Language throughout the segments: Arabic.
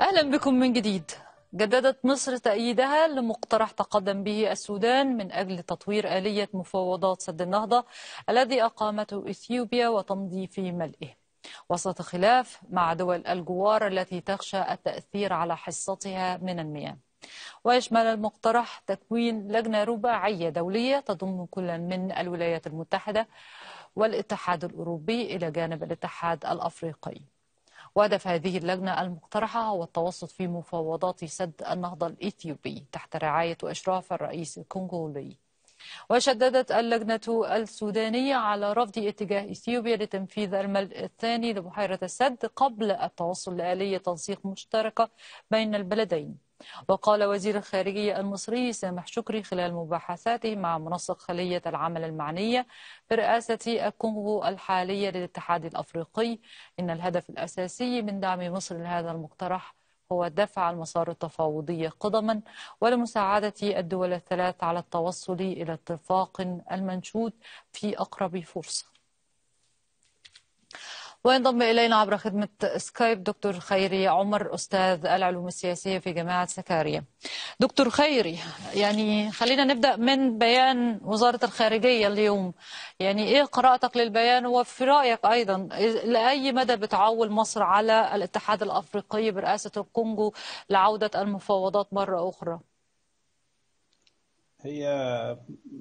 أهلا بكم من جديد. جددت مصر تأييدها لمقترح تقدم به السودان من أجل تطوير آلية مفاوضات سد النهضة الذي أقامته إثيوبيا وتنظيف ملئه، وسط خلاف مع دول الجوار التي تخشى التأثير على حصتها من المياه. ويشمل المقترح تكوين لجنة رباعية دولية تضم كل من الولايات المتحدة والاتحاد الأوروبي إلى جانب الاتحاد الأفريقي. وهدف هذه اللجنة المقترحة هو التوسط في مفاوضات سد النهضة الإثيوبي تحت رعاية وإشراف الرئيس الكونغولي. وشددت اللجنة السودانية على رفض اتجاه إثيوبيا لتنفيذ الملء الثاني لبحيرة السد قبل التوصل لآلية تنسيق مشتركة بين البلدين. وقال وزير الخارجية المصري سامح شكري خلال مباحثاته مع منسق خلية العمل المعنية برئاسة الكونغو الحالية للاتحاد الأفريقي إن الهدف الأساسي من دعم مصر لهذا المقترح هو دفع المسار التفاوضي قدما ولمساعدة الدول الثلاث على التوصل إلى اتفاق المنشود في أقرب فرصة. وينضم إلينا عبر خدمة سكايب دكتور خيري عمر، أستاذ العلوم السياسية في جامعة سكاريا. دكتور خيري، يعني خلينا نبدأ من بيان وزارة الخارجية اليوم. يعني إيه قراءتك للبيان، وفي رأيك أيضا لأي مدى بتعول مصر على الاتحاد الأفريقي برئاسة الكونغو لعودة المفاوضات مرة أخرى؟ هي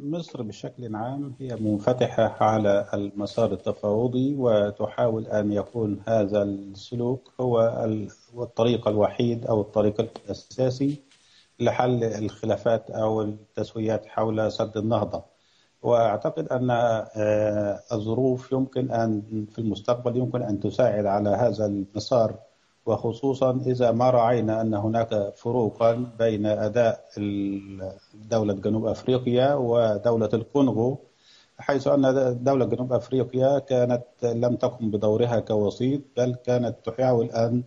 مصر بشكل عام هي منفتحة على المسار التفاوضي، وتحاول أن يكون هذا السلوك هو الطريق الوحيد أو الطريق الأساسي لحل الخلافات أو التسويات حول سد النهضة. وأعتقد أن الظروف يمكن أن في المستقبل يمكن أن تساعد على هذا المسار، وخصوصا إذا ما رأينا أن هناك فروقا بين أداء دولة جنوب أفريقيا ودولة الكونغو، حيث أن دولة جنوب أفريقيا كانت لم تقم بدورها كوسيط، بل كانت تحاول أن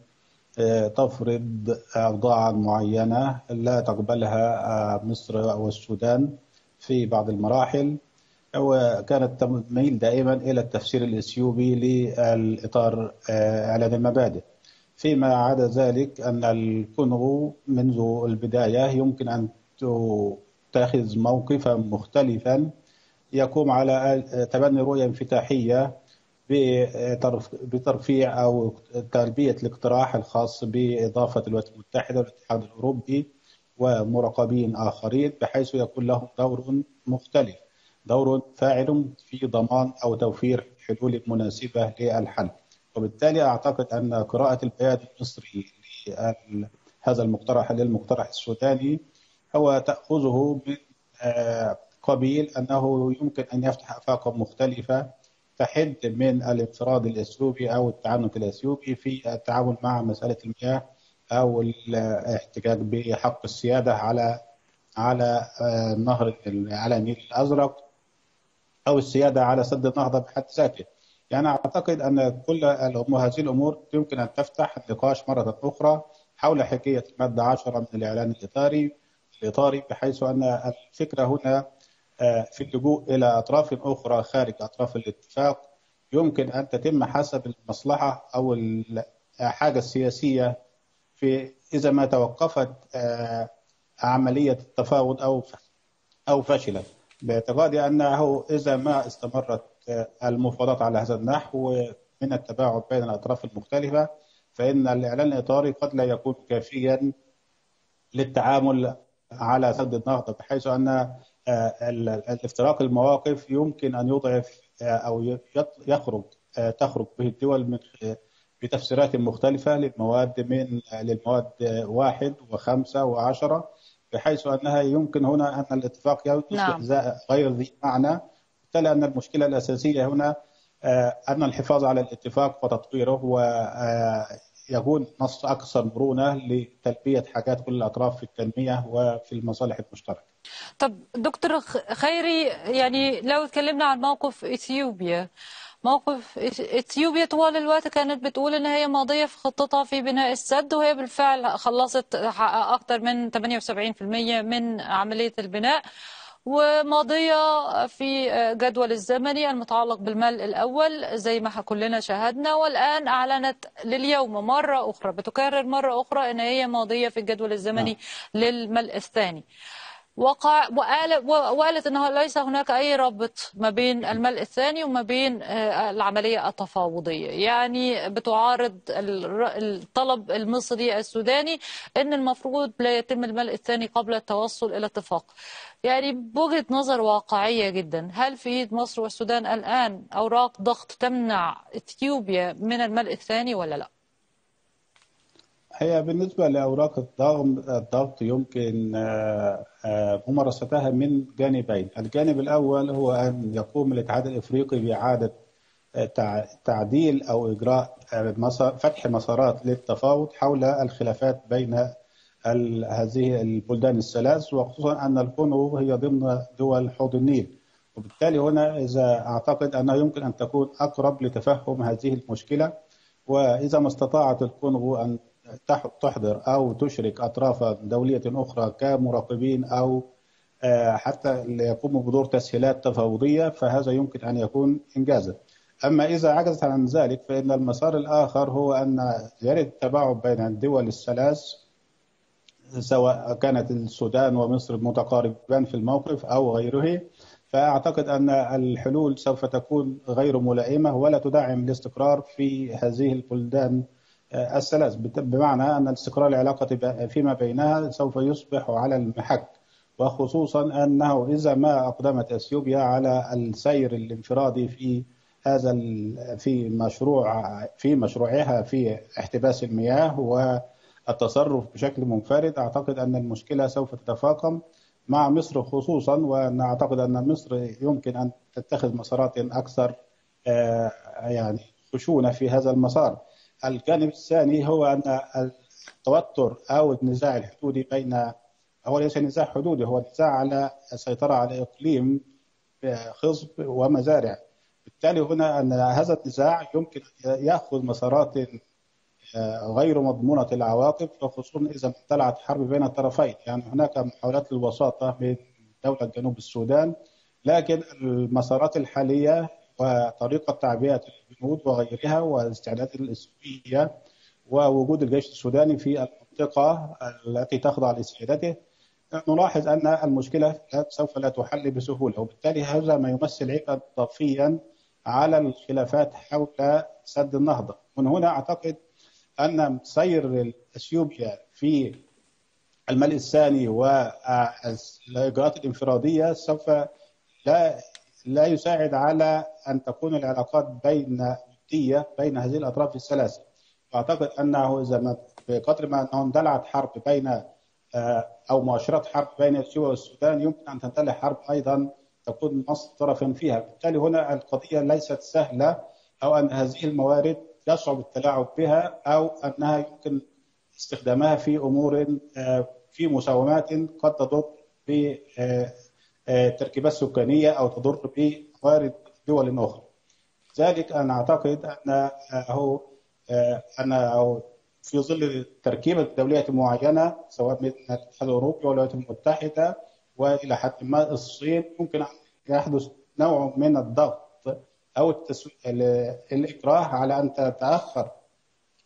تفرض أوضاعا معينة لا تقبلها مصر والسودان في بعض المراحل، وكانت تميل دائما إلى التفسير الإثيوبي للإطار إعلان المبادئ. فيما عدا ذلك أن الكونغو منذ البداية يمكن أن تتخذ موقفا مختلفا يقوم على تبني رؤية انفتاحية بترفيع أو تلبية الاقتراح الخاص بإضافة الولايات المتحدة والاتحاد الأوروبي ومراقبين آخرين، بحيث يكون لهم دور مختلف، دور فاعل في ضمان أو توفير حلول مناسبة للحل. وبالتالي أعتقد أن قراءة البيان المصري لهذا المقترح للمقترح السوداني هو تأخذه من قبيل أنه يمكن أن يفتح آفاقا مختلفة تحد من الانفراد الأثيوبي أو التعنت الأثيوبي في التعامل مع مسألة المياه أو الاحتجاج بحق السيادة على نهر على النيل الأزرق أو السيادة على سد النهضة بحد ذاته. يعني أعتقد أن كل هذه الأمور يمكن أن تفتح النقاش مرة أخرى حول حكاية المادة 10 من الإعلان الإطاري، بحيث أن الفكرة هنا في اللجوء إلى أطراف أخرى خارج أطراف الاتفاق يمكن أن تتم حسب المصلحة أو الحاجة السياسية، في إذا ما توقفت عملية التفاوض أو فشلت. باعتقادي أنه إذا ما استمرت المفاوضات على هذا النحو من التباعد بين الأطراف المختلفة، فإن الإعلان الإطاري قد لا يكون كافيا للتعامل على سد النهضة، بحيث أن الافتراق المواقف يمكن أن يضعف أو تخرج به الدول بتفسيرات مختلفة للمواد 1 و5 و10، بحيث أنها يمكن هنا أن الاتفاق يصبح غير ذي معنى. بالتالي أن المشكلة الأساسية هنا أن الحفاظ على الاتفاق وتطويره، ويكون نص أكثر مرونة لتلبية حاجات كل الأطراف في التنمية وفي المصالح المشتركة. طب دكتور خيري، يعني لو اتكلمنا عن موقف إثيوبيا، موقف إثيوبيا طوال الوقت كانت بتقول إن هي ماضية في خطتها في بناء السد، وهي بالفعل خلصت أكثر من 78% من عملية البناء، وماضية في جدول الزمني المتعلق بالملء الأول زي ما كلنا شاهدنا. والآن أعلنت لليوم مرة أخرى، بتكرر مرة أخرى أن هي ماضية في الجدول الزمني للملء الثاني. وقالت أنه ليس هناك أي ربط ما بين الملء الثاني وما بين العملية التفاوضية، يعني بتعارض الطلب المصري السوداني أن المفروض لا يتم الملء الثاني قبل التوصل إلى اتفاق. يعني بوجهة نظر واقعية جدا، هل في يد مصر والسودان الآن أوراق ضغط تمنع إثيوبيا من الملء الثاني ولا لا؟ هي بالنسبة لأوراق الضغط يمكن ممارستها من جانبين. الجانب الأول هو أن يقوم الاتحاد الأفريقي بإعادة تعديل أو إجراء فتح مسارات للتفاوض حول الخلافات بين هذه البلدان الثلاث، وخصوصا أن الكونغو هي ضمن دول حوض النيل، وبالتالي هنا إذا أعتقد أنه يمكن أن تكون أقرب لتفهم هذه المشكلة. وإذا ما استطاعت الكونغو أن تحضر أو تشرك أطراف دولية أخرى كمراقبين أو حتى يقوموا بدور تسهيلات تفاوضية، فهذا يمكن أن يكون إنجازا. أما إذا عجزت عن ذلك فإن المسار الآخر هو أن زيادة التباعد بين الدول الثلاث، سواء كانت السودان ومصر متقاربان في الموقف أو غيره، فأعتقد أن الحلول سوف تكون غير ملائمة ولا تدعم الاستقرار في هذه البلدان الثلاث، بمعنى أن استقرار العلاقة فيما بينها سوف يصبح على المحك، وخصوصا أنه إذا ما أقدمت أثيوبيا على السير الانفرادي في هذا في مشروعها في احتباس المياه والتصرف بشكل منفرد، أعتقد أن المشكلة سوف تتفاقم مع مصر خصوصا، ونعتقد أن مصر يمكن أن تتخذ مسارات أكثر يعني خشونة في هذا المسار. الجانب الثاني هو أن التوتر أو النزاع الحدودي بين، هو ليس نزاع حدودي، هو نزاع على السيطرة على إقليم خصب ومزارع، بالتالي هنا أن هذا النزاع يمكن يأخذ مسارات غير مضمونة العواقب، وخصوصا إذا اندلعت حرب بين الطرفين. يعني هناك محاولات للوساطة من دولة جنوب السودان، لكن المسارات الحالية وطريقة تعبئة الجنود وغيرها والاستعدادات الإثيوبية ووجود الجيش السوداني في المنطقة التي تخضع لاستعداده، نلاحظ أن المشكلة سوف لا تحل بسهولة، وبالتالي هذا ما يمثل عبئا إضافيا على الخلافات حول سد النهضة. من هنا أعتقد أن سير أثيوبيا في الملء الثاني والإجراءات الانفرادية سوف لا يساعد على أن تكون العلاقات بين هذه الأطراف الثلاثة. أعتقد أنه إذا بقدر ما أنه اندلعت حرب بين أو مؤشرات حرب بين أثيوبيا والسودان، يمكن أن تندلع حرب أيضا تكون مصر طرفا فيها، بالتالي هنا القضية ليست سهلة، أو أن هذه الموارد يصعب التلاعب بها، أو أنها يمكن استخدامها في أمور في مساومات قد تضر ب تركيبات سكانية أو تضر بموارد دول أخرى. ذلك أنا أعتقد أنه في ظل تركيبة دوليات معينة سواء من الاتحاد الأوروبي والولايات المتحدة وإلى حد ما الصين، ممكن أن يحدث نوع من الضغط أو الإكراه على أن تتأخر،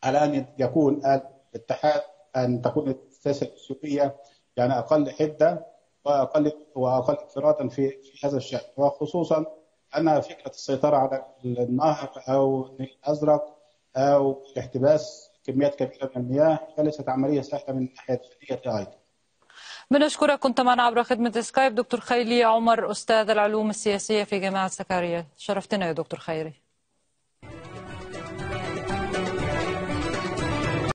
على أن يكون الاتحاد، أن تكون السياسة الأثيوبية يعني أقل حدة وأقل إفراطا في هذا الشأن، وخصوصا أن فكرة السيطرة على النهر أو النيل الأزرق أو احتباس كميات كبيرة من المياه ليست عملية سهلة من ناحية الفنية أيضا. بنشكرك، كنت معنا عبر خدمة سكايب دكتور خيري عمر، أستاذ العلوم السياسية في جامعة سكاريا. شرفتنا يا دكتور خيري.